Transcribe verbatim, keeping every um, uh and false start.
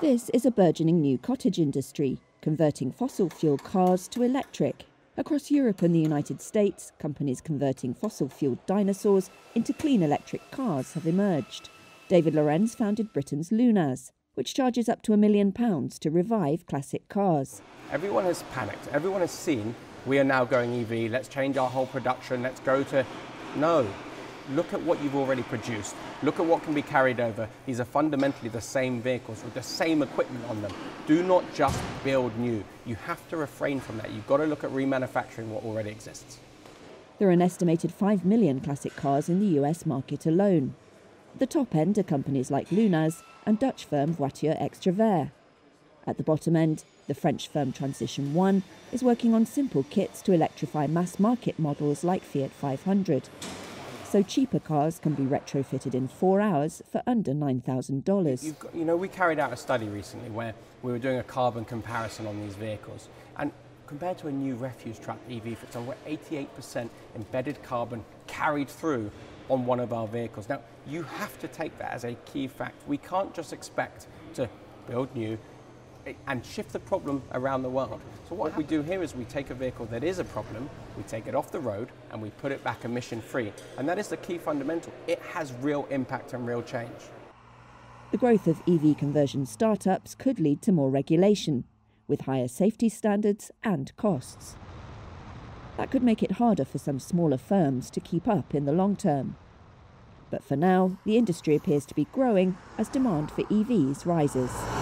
This is a burgeoning new cottage industry, converting fossil fuel cars to electric. Across Europe and the United States, companies converting fossil-fueled dinosaurs into clean electric cars have emerged. David Lorenz founded Britain's Lunaz, which charges up to a million pounds to revive classic cars. Everyone has panicked. Everyone has seen, we are now going E V, let's change our whole production, let's go to... No. Look at what you've already produced. Look at what can be carried over. These are fundamentally the same vehicles with the same equipment on them. Do not just build new. You have to refrain from that. You've got to look at remanufacturing what already exists. There are an estimated five million classic cars in the U S market alone. The top end are companies like Lunaz and Dutch firm Voiture Extravert. At the bottom end, the French firm Transition One is working on simple kits to electrify mass-market models like Fiat five hundred. So cheaper cars can be retrofitted in four hours for under nine thousand dollars. You know, we carried out a study recently where we were doing a carbon comparison on these vehicles. And compared to a new refuse truck E V, for example, we're eighty-eight percent embedded carbon carried through on one of our vehicles. Now, you have to take that as a key fact. We can't just expect to build new and shift the problem around the world. So what we do here is we take a vehicle that is a problem, we take it off the road and we put it back emission free. And that is the key fundamental. It has real impact and real change. The growth of E V conversion startups could lead to more regulation, with higher safety standards and costs. That could make it harder for some smaller firms to keep up in the long term. But for now, the industry appears to be growing as demand for E Vs rises.